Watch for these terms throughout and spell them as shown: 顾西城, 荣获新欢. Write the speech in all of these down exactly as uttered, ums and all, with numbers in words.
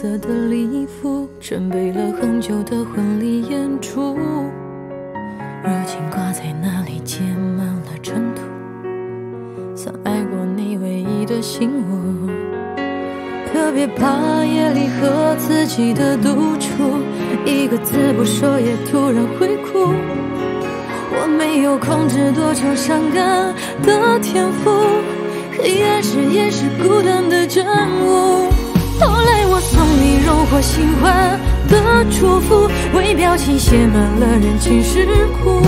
色的礼服，准备了很久的婚礼演出，如今挂在那里结满了尘土，像爱过你唯一的信物。特别怕夜里和自己的独处，一个字不说也突然会哭。我没有控制多愁善感的天赋，黑暗时也是孤单的证物。后来我送你荣获新欢的祝福，微表情写满了人情世故。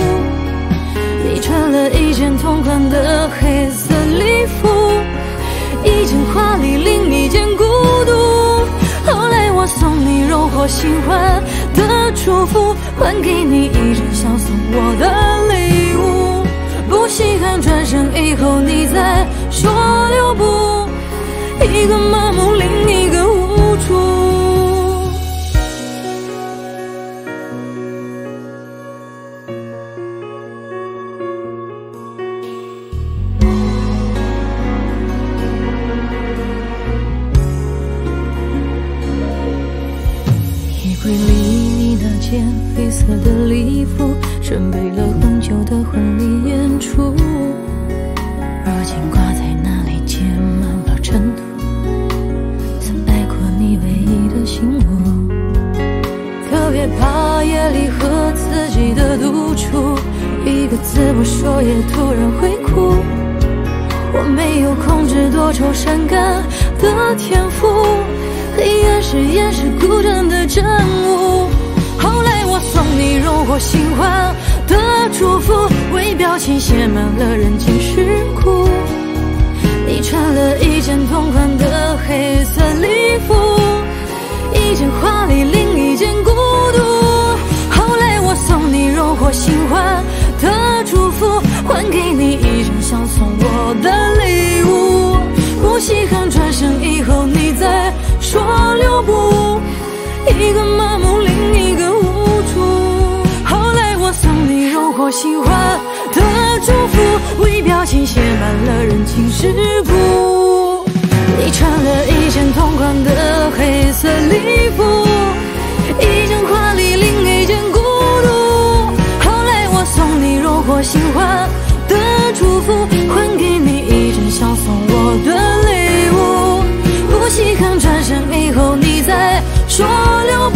你穿了一件同款的黑色礼服，一件华丽另一件孤独。后来我送你荣获新欢的祝福，还给你一直想送我的礼物。不稀罕转身以后你再说留步，一个麻木另一个无助。衣柜里你那件黑色的礼服，准备了很久的婚礼演出，如今挂在那里结满了尘土，怕夜里和自己的独处，一个字不说也突然会哭。我没有控制多愁善感的天赋，黑暗时也是孤单的证物。后来我送你荣获新欢的祝福，微表情写满了人情世故。你穿了一件同款的黑色礼服，一件华丽另一件孤独。后来我送你荣获新欢的祝福，还给你一直想送我的礼物。不稀罕转身以后你再说留步，一个麻木另一个无助。后来我送你荣获新欢的祝福，微表情写满了人情世故。你穿了一件同款的黑色礼服，一件华丽另一件孤独。后来我送你荣获新欢的祝福，还给你一直想送我的礼物。不稀罕转身以后你再说留